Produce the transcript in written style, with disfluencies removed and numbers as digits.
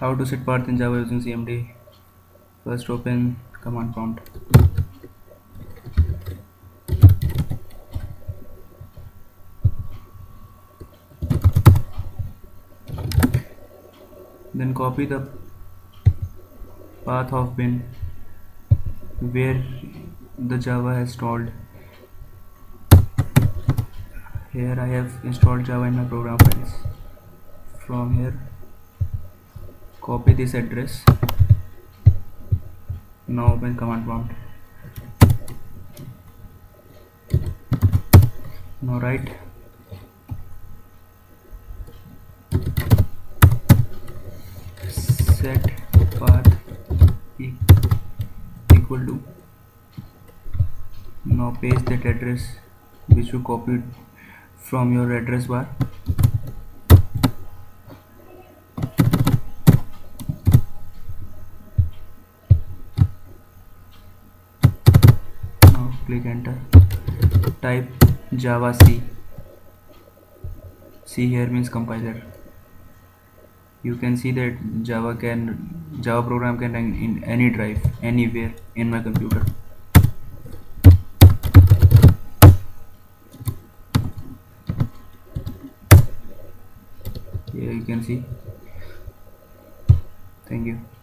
How to set path in Java using CMD? First open command prompt. Then copy the path of bin where the Java has stalled. Here I have installed Java in my program files. From here copy this address. Now open command prompt. Now write set path equal to, now paste that address which you copied from your address bar. Now click enter, type Java C. C here means compiler. You can see that Java program can run in any drive, anywhere in my computer. Here you can see. Thank you.